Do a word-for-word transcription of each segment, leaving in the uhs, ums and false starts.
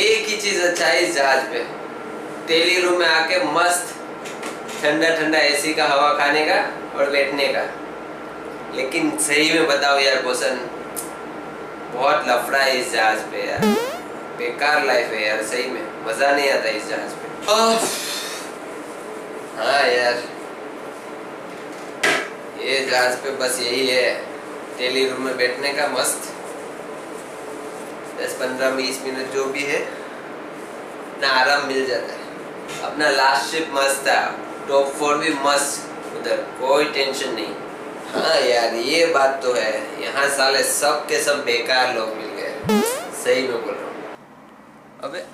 एक ही चीज अच्छा है इस जहाज पे, तेली रूम में आके मस्त ठंडा ठंडा एसी का हवा खाने का और लेटने का। लेकिन सही में बताओ यार बोसन, बहुत लफड़ा है इस जहाज पे यार, बेकार लाइफ है यार, सही में मजा नहीं आता इस जहाज पे। हाँ यार, ये जहाज पे बस यही है, तेली रूम में बैठने का मस्त दस पंद्रह बीस मिनट जो भी है ना आराम मिल जाता है। अपना लास्ट शिप मस्त था, टॉप फोर भी मस्त, उधर कोई टेंशन नहीं। हाँ यार ये बात तो है, यहाँ साले सब के सब बेकार लोग मिल गए, सही में बोल रहा हूँ। अबे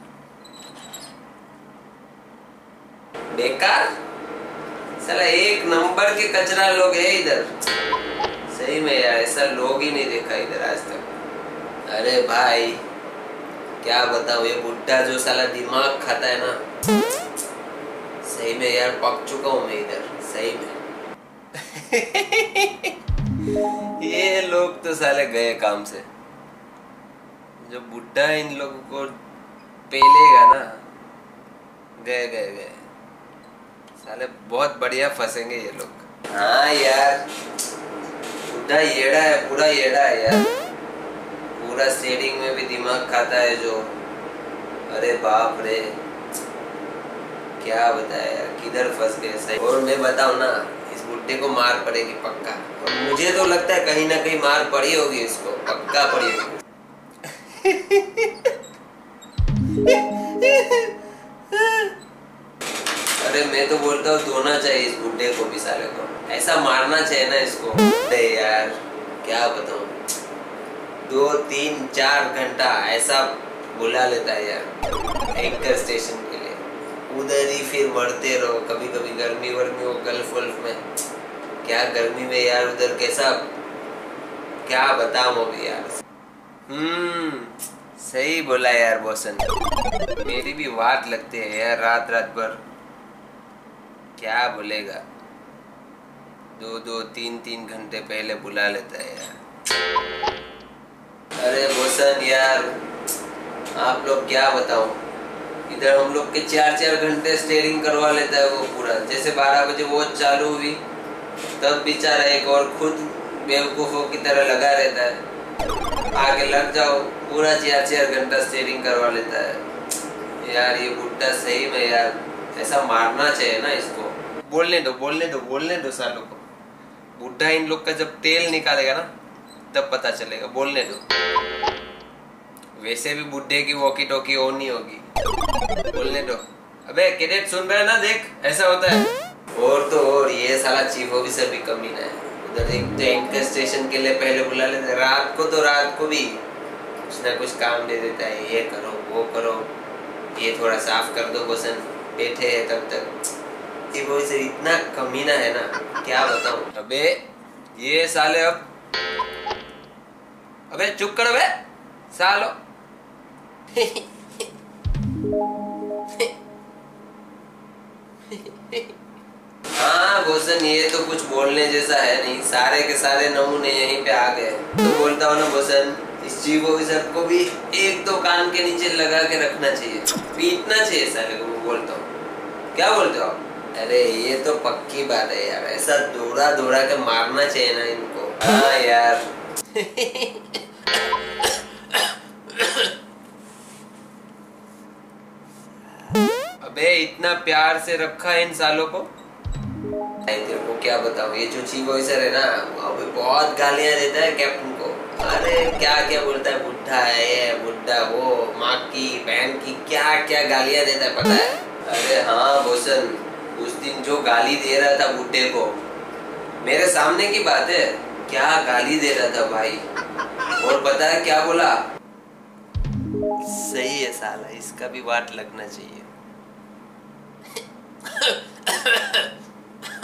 बेकार साला एक नंबर के कचरा लोग है इधर, सही में यार ऐसा लोग ही नहीं देखा इधर आज तक। अरे भाई क्या बताओ, ये बुड्ढा जो साला दिमाग खाता है ना, सही में यार पक चुका हूँ मैं इधर, सही में। ये लोग तो साले गए काम से, जो बुड्ढा इन लोगों को पेलेगा ना, गए गए गए साले, बहुत बढ़िया फंसेंगे ये लोग। हाँ यार बुड्ढा येड़ा है, पूरा येड़ा है यार, पूरा स्टेडिंग में भी दिमाग खाता है जो। अरे बाप रे क्या बताया यार, किधर फंस गए सही। और मैं बताऊं ना, इस बुड्ढे को मार पड़ेगी पक्का, और मुझे तो लगता है कहीं ना कहीं मार पड़ी होगी इसको, पक्का पड़ी होगी। अरे मैं तो बोलता हूँ धोना चाहिए इस बुड्ढे को भी, साले को ऐसा मारना चाहिए ना इसको। अरे यार क्या बताऊं, दो तीन चार घंटा ऐसा बुला लेता है यार एंकर स्टेशन के लिए, उधर ही फिर मरते रहो। कभी कभी गर्मी वर्मी हो, गल्फ वल्फ में क्या गर्मी में यार, उधर कैसा क्या बताऊं अभी यार। हम्म सही बोला यार बोसन, मेरी भी वाट लगती है यार रात रात भर, क्या बोलेगा, दो दो तीन तीन घंटे पहले बुला लेता है यार। अरे बोसन यार आप लोग क्या बताओ, इधर हम लोग के चार चार घंटे स्टेरिंग करवा लेता है वो पूरा। जैसे बारह बजे वॉच चालू हुई तब बेचारा एक और खुद बेवकूफों की तरह लगा रहता है, आगे लग जाओ पूरा चार चार घंटा स्टेरिंग करवा लेता है यार ये बुड्ढा, सही में यार ऐसा मारना चाहिए ना इसको। बोलने दो बोलने दो बोलने दो सालों को, बुड्ढा इन लोग का जब तेल निकालेगा ना तब पता चलेगा, बोलने दो। वैसे भी बुड्ढे की वॉकी टॉकी ऑन नहीं होगी, बोलने दो। अबे कैडेट सुन रहा है ना, देख ऐसा होता है। और तो और ये साला चीफ ऑफिसर भी कम नहीं है, उधर एक तो एंकर स्टेशन के लिए पहले बुला लेते, रात को तो रात को भी कुछ ना कुछ काम दे देता है, ये करो वो करो, ये थोड़ा साफ कर दो बोसन, बैठे है तब तक। चीफ ऑफिसर इतना कमीना है ना क्या बताऊं। अबे ये साले अब, अबे चुप करो बे सालो। हाँ बोसन ये तो कुछ बोलने जैसा है नहीं, सारे के सारे नमूने यहीं पे आ गए। तो बोलता हूँ ना बोसन, इस चीफ ऑफिसर को भी एक दो कान के नीचे लगा के रखना चाहिए, पीटना चाहिए साले को, बोलता हूँ। क्या बोलते हो? अरे ये तो पक्की बात है यार, ऐसा दौड़ा दौड़ा के मारना चाहिए ना इनको। हाँ यार। अबे इतना प्यार से रखा है इन सालों को, तेरे को क्या बताऊं, ये जो चीफ ऑफिसर है ना अभी बहुत गालियां देता है कैप्टन को। अरे क्या क्या बोलता है, बुड्ढा है बुड्ढा वो, माँ की बहन की, क्या क्या गालियां देता है पता है। अरे हाँ बोसन, उस दिन जो गाली दे रहा था बुड्ढे को, मेरे सामने की बात है, क्या गाली दे रहा था भाई। और पता है क्या बोला? सही है साला, इसका भी वाट लगना चाहिए।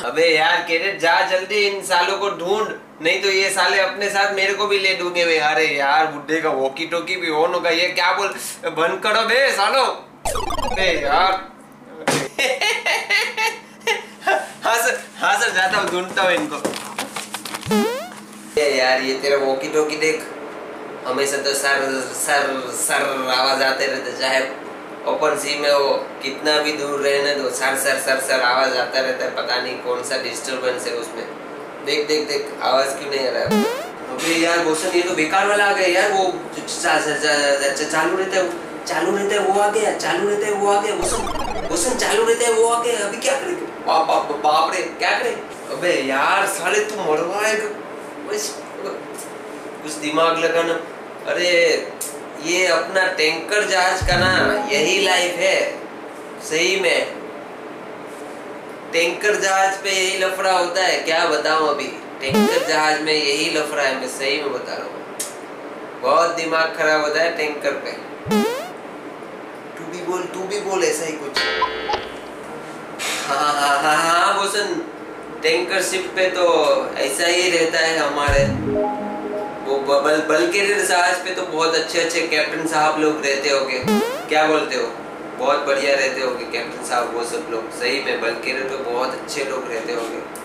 अबे यार कैडेट जा जल्दी इन सालों को ढूंढ, नहीं तो ये साले अपने साथ मेरे को भी ले दूंगे बे। अरे यार बुड्ढे का वॉकी टॉकी भी ऑन होगा, ये क्या बोल, बंद करो बे सालो। अबे यार हाँ सर, हाँ सर जाता हूँ, ढूंढता हूँ इनको। ये यार ये तेरा वॉकी टॉकी देख, हमेशा तो सर सर सर आवाज आते रहते, चाहे ओपन सी में हो कितना भी दूर रहने दो, सर सर सर सर आवाज आता रहता है। पता नहीं कौन सा डिस्टर्बेंस है उसमें। देख देख देख आवाज क्यों नहीं आ रहा है अबे यार क्वेश्चन, ये तो बेकार वाला आ गया यार। वो चालू रहता है, चालू रहता है वो आ गया, चालू रहता है वो आ गया, क्वेश्चन क्वेश्चन चालू रहता है वो आ गया। अभी क्या करें बाप बाप बाप रे क्या करें। अबे यार साले तू मरवाएगा, कुछ दिमाग लगाना। अरे ये अपना टैंकर जहाज का ना यही लाइफ है सही में। टैंकर जहाज पे यही लफड़ा होता है, क्या बताऊं। अभी टैंकर जहाज में यही लफड़ा है, मैं सही में बता रहा हूँ। बहुत दिमाग खराब होता है टैंकर पे। तू भी बोल तू भी बोल ऐसा ही कुछ। हाँ हाँ हाँ हाँ बोसन, टैंकर शिप पे तो ऐसा ही रहता है हमारे। वो बल बल्कि जहाज पे तो बहुत अच्छे अच्छे कैप्टन साहब लोग रहते होंगे, क्या बोलते हो, बहुत बढ़िया रहते होंगे कैप्टन साहब वो सब लोग सही में। बल्कि तो बहुत अच्छे लोग रहते होंगे।